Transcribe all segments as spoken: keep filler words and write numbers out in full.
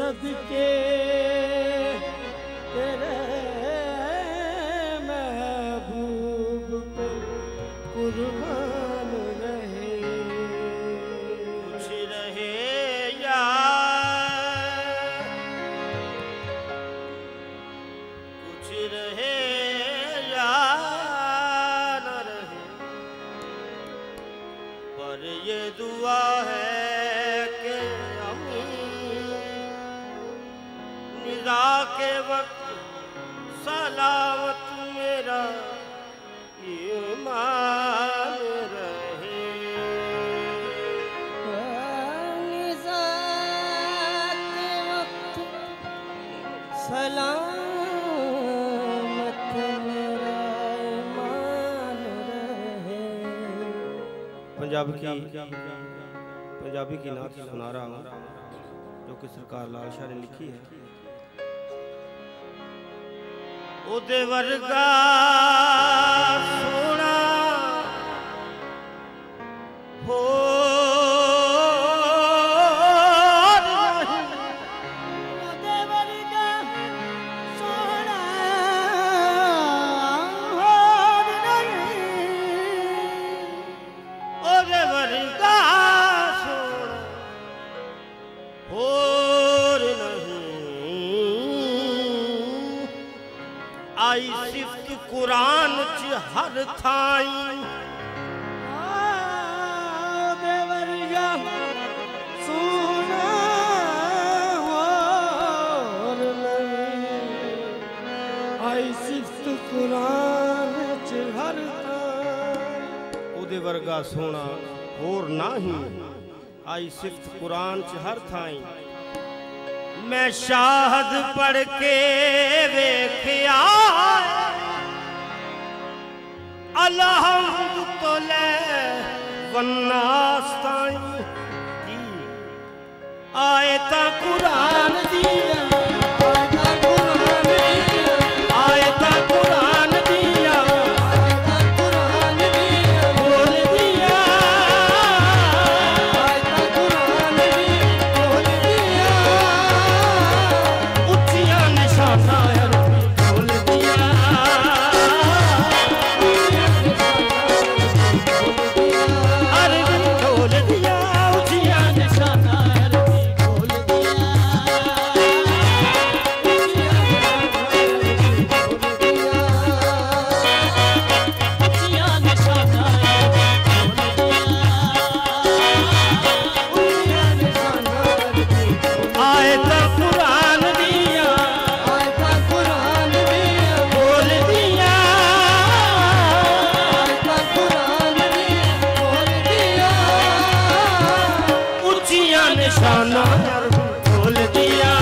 सदके तेरे महबूब पे कुर्बान रहे कुछ रहे या कुछ रहे या न रहे, पर ये दुआ है के वक्त सलावत मेरा ईमान रहे। निजा के वक्त सलामत मेरा ईमान रहे। पंजाब की पंजाबी की नात सुना रहा हूँ जो कि सरकार लाल शाह ने लिखी है। उदे वर्गा सोना हो उदे वर्गा सोना हो उदे वर्गा सोना हो आई सिफ्त कुरान च हर थाई देवरिया सुना होर आई सिफ्त कुरान च हर थाई उदे वर्गा सोना होर नाही आई सिफ्त कुरान च हर थाई। मैं शाहद पढ़ के वेख्या अलहम्द तो ले वन्नास ताईं जी आए ता कुरान दी निशाना खोल दिया।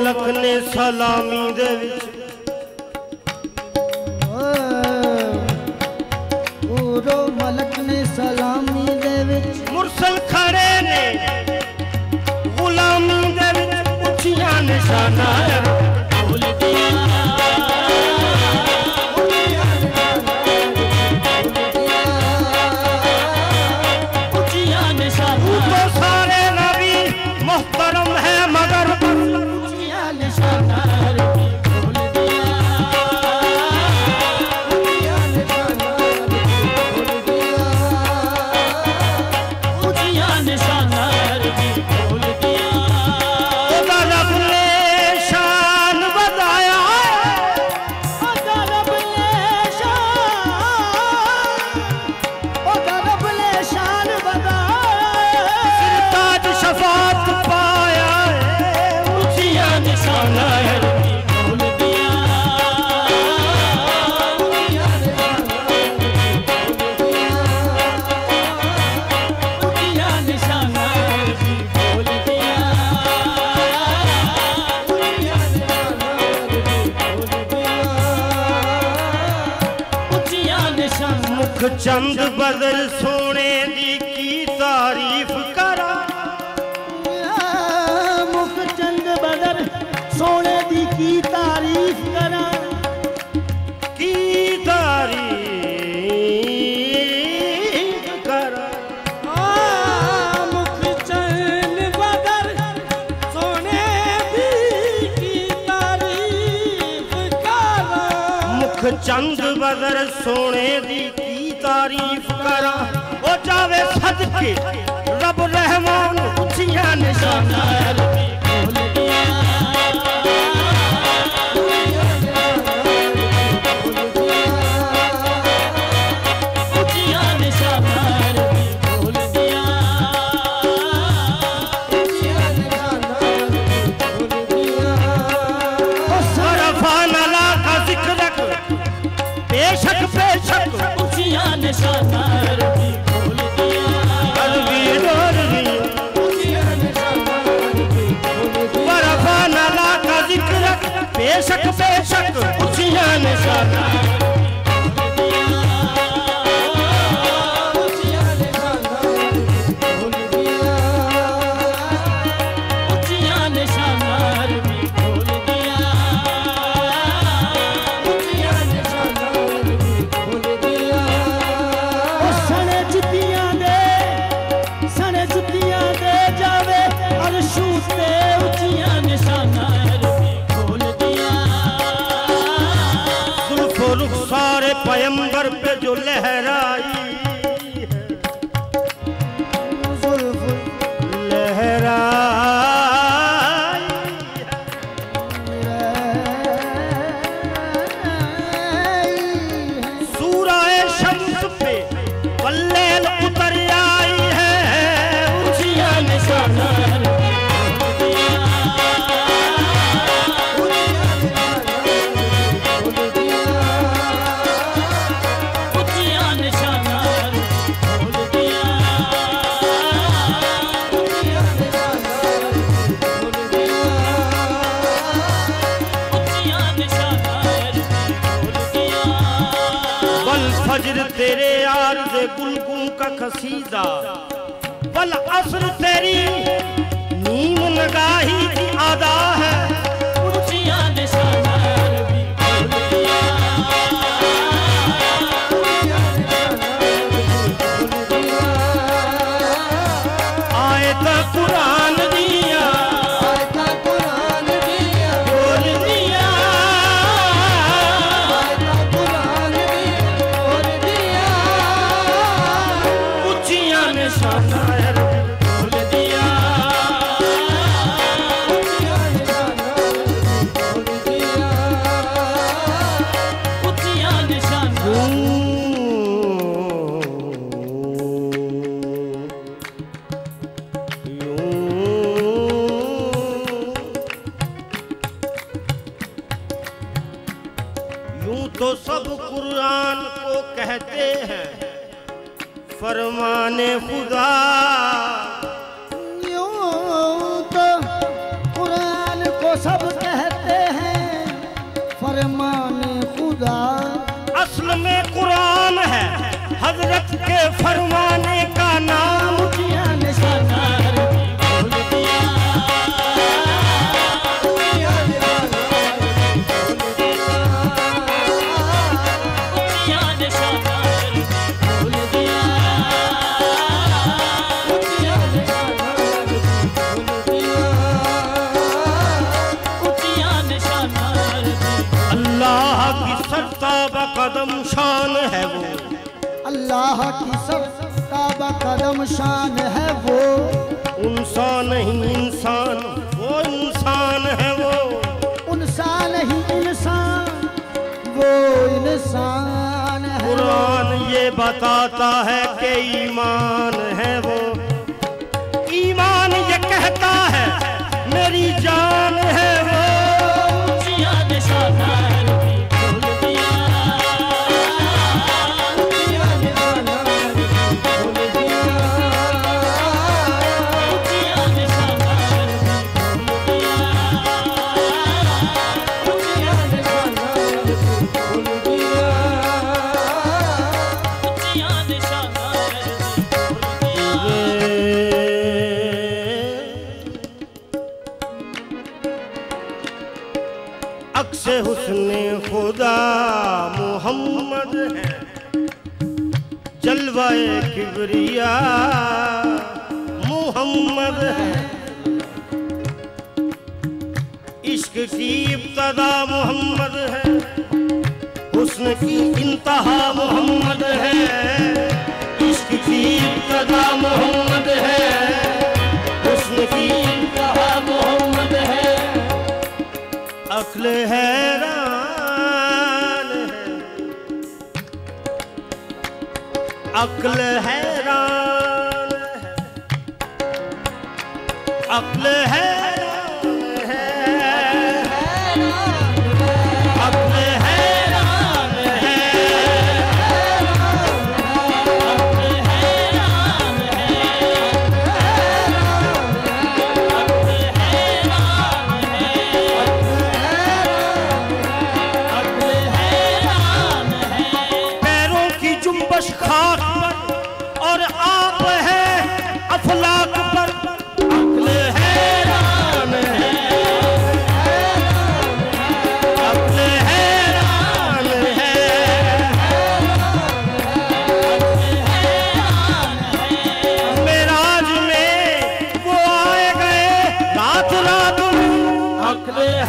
मालक ने सलामी दे विच मुरसल खड़े ने गुलामी दे विच उचिया निशाना चंद बदल सोने दी की तारीफ करा मुख चंद बदल सोने दी की तारीफ करा की तारीफ करा मुख चंद बदल सोने दी की तारीफ करा मुख चंद बदल सोने दी तारीफ करा ओ जावे सदके रब रहमान उचिया निशाना बेशक बेशक उचिया निशाना पैगंबर पे जो लहराई लहराई सूरह शम्स पे वल्लैल उतर आई है उचिया निशाना तेरे यार से कुलकुम का खसीदा बल असर तेरी नीम नगाही की आदा है उचिया निशाना तो सब कुरान को कहते हैं फरमाने खुदा यूं तो कुरान को सब फरमाने खुदा असल में कुरान है, हजरत के फरमाने का नाम किया निशाना कदम शान है वो, अल्लाह की सब कदम शान है वो, उनसा नहीं इंसान वो इंसान है वो, उनसा नहीं इंसान वो इंसान है। कुरान ये बताता है कि ईमान है वो, ईमान ये कहता है मेरी जान है वो, हुस्ने खुदा मोहम्मद है, जलवाए किबरिया मोहम्मद है, इश्क की इब्तदा मोहम्मद है, हुस्न की इंतहा मोहम्मद है, इश्क की इब्तदा मोहम्मद है, हुस्न की इंतहा मोहम्मद है। अक्ल हैरान है, अक्ल हैरान है, अक्ल हैरान है, अक्ल हैरान है, अक्ल हैरान है, अक्ल हैरान है। और आप है अफलाक पर, अक्ल हैरान है, अक्ल हैरान है, मेराज में वो आए गए रात रात में, अक्ल हैरान है।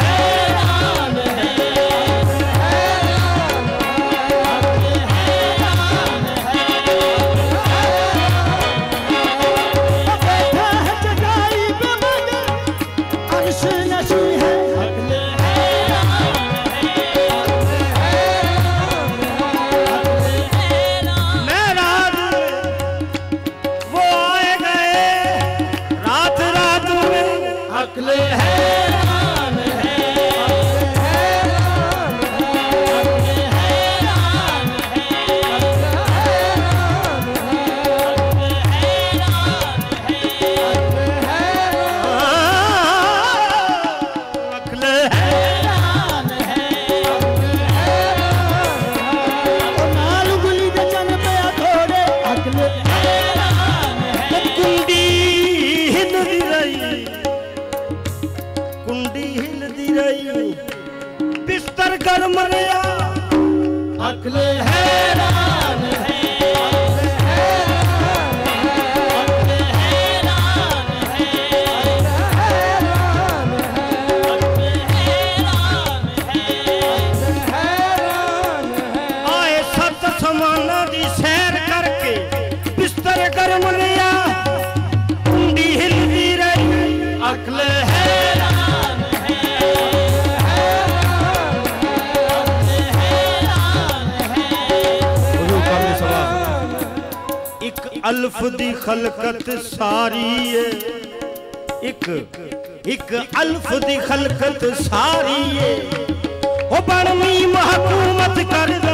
बिस्तर गर्म रहा, अक्ल हैरान है, अक्ल हैरान है, अक्ल हैरान है, अक्ल हैरान है। आए सत समाना दी सैर करके, बिस्तर गर्म रहा, कुंडी हिलती रही, अक्ल हैरान है। अल्फ दी खलकत सारी है, एक एक अल्फ दी खलकत सारी है, ओ बनवी महकूमत कर दे।